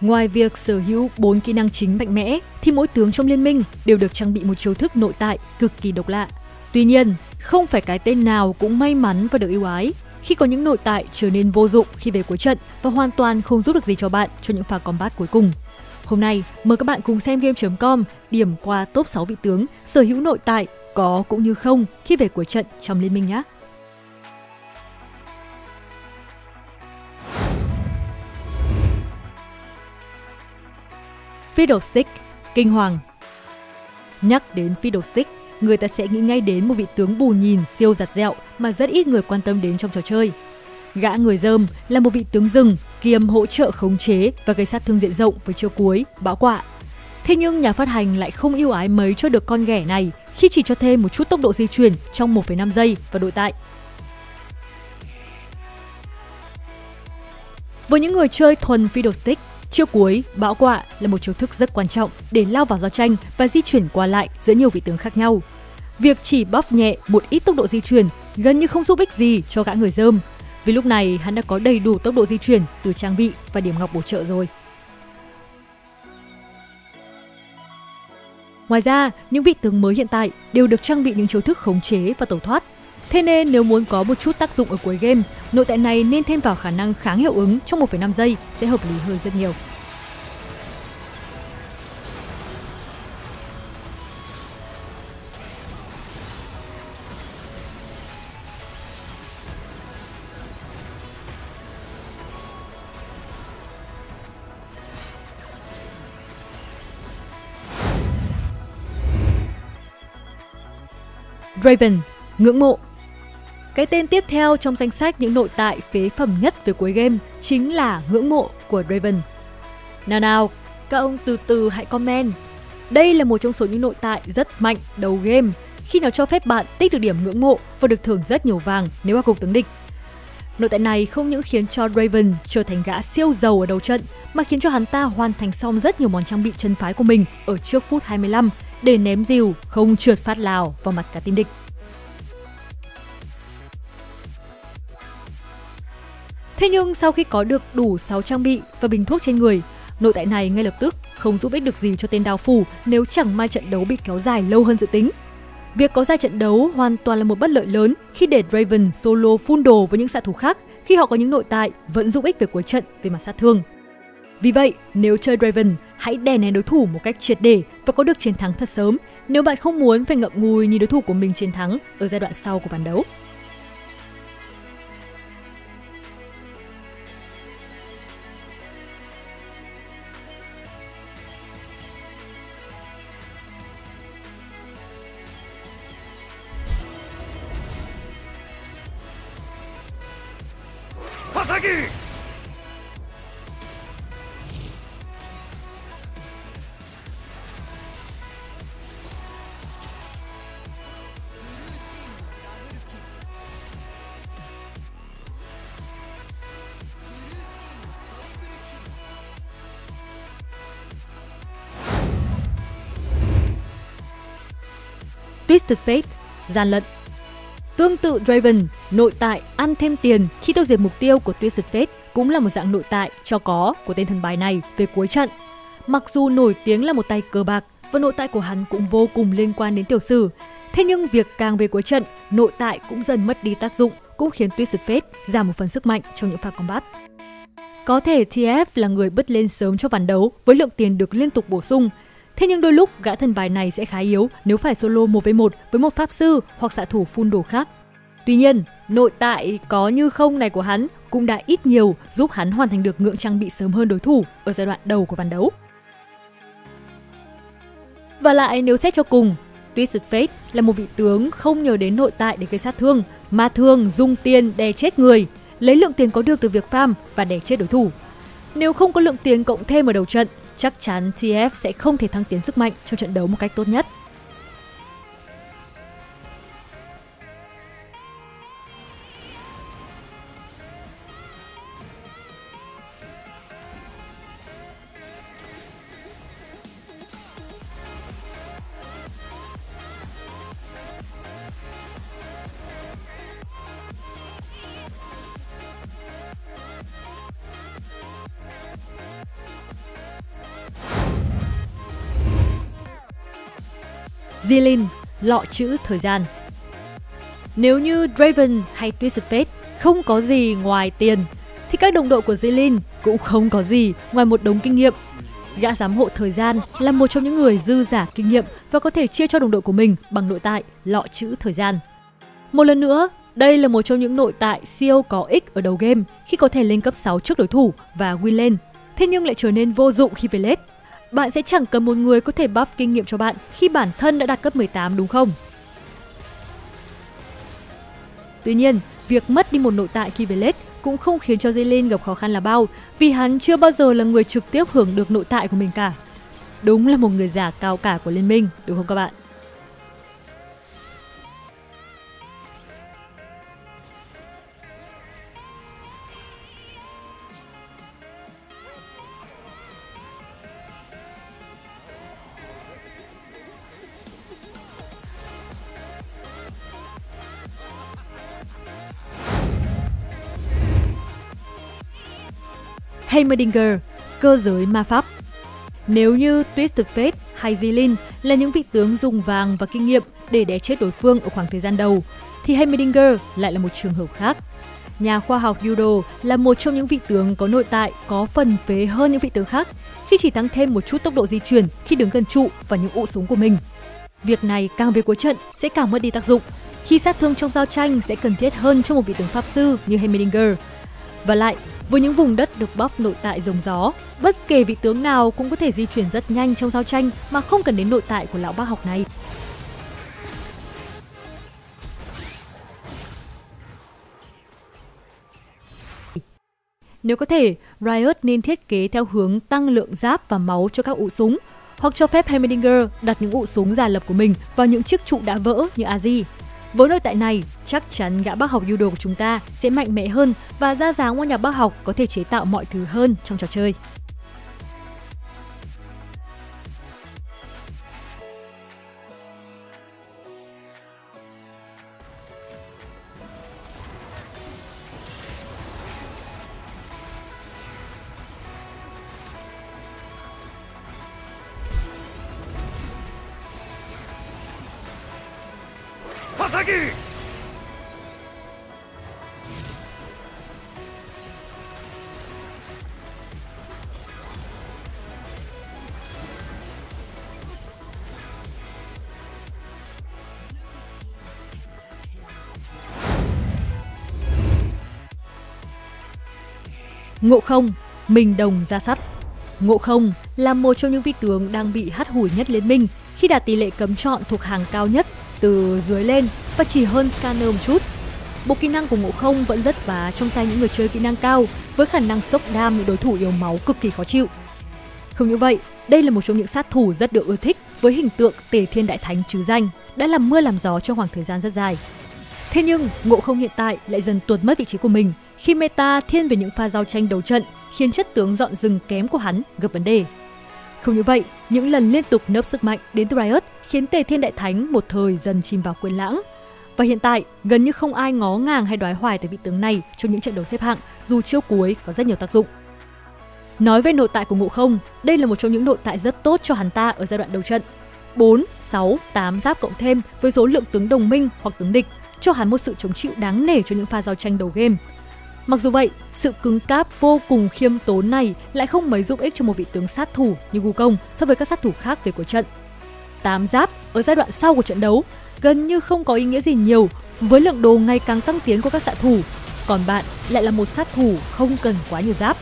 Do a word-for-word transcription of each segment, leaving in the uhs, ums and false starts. Ngoài việc sở hữu bốn kỹ năng chính mạnh mẽ, thì mỗi tướng trong liên minh đều được trang bị một chiêu thức nội tại cực kỳ độc lạ. Tuy nhiên, không phải cái tên nào cũng may mắn và được ưu ái, khi có những nội tại trở nên vô dụng khi về cuối trận và hoàn toàn không giúp được gì cho bạn cho những pha combat cuối cùng. Hôm nay, mời các bạn cùng Xemgame chấm com điểm qua top sáu vị tướng sở hữu nội tại có cũng như không khi về cuối trận trong liên minh nhé. Fiddlestick, kinh hoàng. Nhắc đến Fiddlestick, người ta sẽ nghĩ ngay đến một vị tướng bù nhìn siêu giặt dẹo mà rất ít người quan tâm đến trong trò chơi. Gã người dơm là một vị tướng rừng kiêm hỗ trợ khống chế và gây sát thương diện rộng với chiêu cuối, bão quạ. Thế nhưng nhà phát hành lại không ưu ái mấy cho được con ghẻ này khi chỉ cho thêm một chút tốc độ di chuyển trong một phẩy năm giây và đội tại. Với những người chơi thuần Fiddlestick, chiêu cuối, bão quạ là một chiêu thức rất quan trọng để lao vào giao tranh và di chuyển qua lại giữa nhiều vị tướng khác nhau. Việc chỉ buff nhẹ một ít tốc độ di chuyển gần như không giúp ích gì cho gã người dơm, vì lúc này hắn đã có đầy đủ tốc độ di chuyển từ trang bị và điểm ngọc bổ trợ rồi. Ngoài ra, những vị tướng mới hiện tại đều được trang bị những chiêu thức khống chế và tẩu thoát. Thế nên nếu muốn có một chút tác dụng ở cuối game, nội tại này nên thêm vào khả năng kháng hiệu ứng trong một phẩy năm giây sẽ hợp lý hơn rất nhiều. Draven, ngưỡng mộ. Cái tên tiếp theo trong danh sách những nội tại phế phẩm nhất về cuối game chính là ngưỡng mộ của Draven. Nào nào, các ông từ từ hãy comment. Đây là một trong số những nội tại rất mạnh đầu game, khi nó cho phép bạn tích được điểm ngưỡng mộ và được thưởng rất nhiều vàng nếu vào cục tướng địch. Nội tại này không những khiến cho Draven trở thành gã siêu giàu ở đầu trận, mà khiến cho hắn ta hoàn thành xong rất nhiều món trang bị chân phái của mình ở trước phút hai mươi lăm để ném dìu không trượt phát lào vào mặt cả team địch. Thế nhưng sau khi có được đủ sáu trang bị và bình thuốc trên người, nội tại này ngay lập tức không giúp ích được gì cho tên đao phủ nếu chẳng may trận đấu bị kéo dài lâu hơn dự tính. Việc có dài trận đấu hoàn toàn là một bất lợi lớn khi để Draven solo phun đồ với những xạ thủ khác khi họ có những nội tại vẫn giúp ích về cuối trận về mặt sát thương. Vì vậy, nếu chơi Draven, hãy đè nén đối thủ một cách triệt để và có được chiến thắng thật sớm nếu bạn không muốn phải ngậm ngùi nhìn đối thủ của mình chiến thắng ở giai đoạn sau của ván đấu. Twisted Fate, gian lận. Tương tự Draven, nội tại ăn thêm tiền khi tiêu diệt mục tiêu của Twisted Fate cũng là một dạng nội tại cho có của tên thần bài này về cuối trận. Mặc dù nổi tiếng là một tay cờ bạc và nội tại của hắn cũng vô cùng liên quan đến tiểu sử, thế nhưng việc càng về cuối trận, nội tại cũng dần mất đi tác dụng, cũng khiến Twisted Fate giảm một phần sức mạnh trong những pha combat. Có thể tê ép là người bứt lên sớm cho ván đấu với lượng tiền được liên tục bổ sung, thế nhưng đôi lúc gã thần bài này sẽ khá yếu nếu phải solo một vs một với một pháp sư hoặc xạ thủ phun đồ khác. Tuy nhiên, nội tại có như không này của hắn cũng đã ít nhiều giúp hắn hoàn thành được ngưỡng trang bị sớm hơn đối thủ ở giai đoạn đầu của ván đấu. Và lại nếu xét cho cùng, Twisted Fate là một vị tướng không nhờ đến nội tại để gây sát thương, mà thường dùng tiền đè chết người, lấy lượng tiền có được từ việc farm và đè chết đối thủ. Nếu không có lượng tiền cộng thêm ở đầu trận, chắc chắn tê ép sẽ không thể thăng tiến sức mạnh trong trận đấu một cách tốt nhất. Zilin, lọ chữ thời gian. Nếu như Draven hay Twisted Fate không có gì ngoài tiền, thì các đồng đội của Zilin cũng không có gì ngoài một đống kinh nghiệm. Gã giám hộ thời gian là một trong những người dư giả kinh nghiệm và có thể chia cho đồng đội của mình bằng nội tại lọ chữ thời gian. Một lần nữa, đây là một trong những nội tại siêu có ích ở đầu game khi có thể lên cấp sáu trước đối thủ và win lên, thế nhưng lại trở nên vô dụng khi về late. Bạn sẽ chẳng cần một người có thể buff kinh nghiệm cho bạn khi bản thân đã đạt cấp mười tám đúng không? Tuy nhiên, việc mất đi một nội tại khi về late cũng không khiến cho Jhin gặp khó khăn là bao, vì hắn chưa bao giờ là người trực tiếp hưởng được nội tại của mình cả. Đúng là một người giả cao cả của Liên minh, đúng không các bạn? Heimerdinger, cơ giới ma pháp. Nếu như Twisted Fate hay Jhin là những vị tướng dùng vàng và kinh nghiệm để đè chết đối phương ở khoảng thời gian đầu, thì Heimerdinger lại là một trường hợp khác. Nhà khoa học Yudo là một trong những vị tướng có nội tại có phần phế hơn những vị tướng khác khi chỉ tăng thêm một chút tốc độ di chuyển khi đứng gần trụ và những ụ súng của mình. Việc này càng về cuối trận sẽ càng mất đi tác dụng, khi sát thương trong giao tranh sẽ cần thiết hơn cho một vị tướng pháp sư như Heimerdinger. Và lại, với những vùng đất được buff nội tại rồng gió, bất kể vị tướng nào cũng có thể di chuyển rất nhanh trong giao tranh mà không cần đến nội tại của lão bác học này. Nếu có thể, Riot nên thiết kế theo hướng tăng lượng giáp và máu cho các ụ súng, hoặc cho phép Heimerdinger đặt những ụ súng giả lập của mình vào những chiếc trụ đã vỡ như Azir. Với nội tại này, chắc chắn gã bác học Yudo của chúng ta sẽ mạnh mẽ hơn và ra dáng của nhà bác học có thể chế tạo mọi thứ hơn trong trò chơi. Ngộ Không, mình đồng ra sắt. Ngộ Không là một trong những vị tướng đang bị hắt hủi nhất Liên minh khi đạt tỷ lệ cấm chọn thuộc hàng cao nhất từ dưới lên và chỉ hơn Scanner một chút. Bộ kỹ năng của Ngộ Không vẫn rất vá trong tay những người chơi kỹ năng cao với khả năng sốc đam những đối thủ yếu máu cực kỳ khó chịu. Không như vậy, đây là một trong những sát thủ rất được ưa thích với hình tượng Tề Thiên Đại Thánh chứ danh, đã làm mưa làm gió trong khoảng thời gian rất dài. Thế nhưng, Ngộ Không hiện tại lại dần tuột mất vị trí của mình khi meta thiên về những pha giao tranh đầu trận khiến chất tướng dọn rừng kém của hắn gặp vấn đề. Không như vậy, những lần liên tục nớp sức mạnh đến từ Riot khiến Tề Thiên Đại Thánh một thời dần chìm vào quên lãng. Và hiện tại, gần như không ai ngó ngàng hay đoái hoài tới vị tướng này trong những trận đấu xếp hạng dù chiêu cuối có rất nhiều tác dụng. Nói về nội tại của Ngộ Không, đây là một trong những nội tại rất tốt cho hắn ta ở giai đoạn đầu trận. bốn, sáu, tám giáp cộng thêm với số lượng tướng đồng minh hoặc tướng địch cho hắn một sự chống chịu đáng nể cho những pha giao tranh đầu game. Mặc dù vậy, sự cứng cáp vô cùng khiêm tốn này lại không mấy giúp ích cho một vị tướng sát thủ như Wukong so với các sát thủ khác về cuối trận. tám giáp ở giai đoạn sau của trận đấu gần như không có ý nghĩa gì nhiều với lượng đồ ngày càng tăng tiến của các xạ thủ, còn bạn lại là một sát thủ không cần quá nhiều giáp.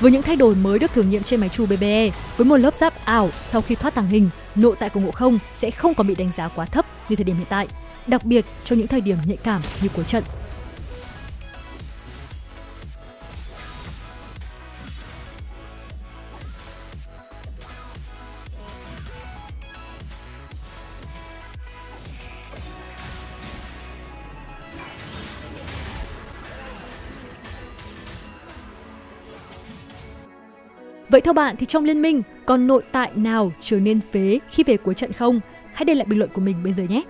Với những thay đổi mới được thử nghiệm trên máy chủ bê bê e, với một lớp giáp ảo sau khi thoát tàng hình, nội tại của Ngộ Không sẽ không còn bị đánh giá quá thấp như thời điểm hiện tại, đặc biệt cho những thời điểm nhạy cảm như cuối trận. Vậy theo bạn thì trong Liên minh còn nội tại nào trở nên phế khi về cuối trận không? Hãy để lại bình luận của mình bên dưới nhé!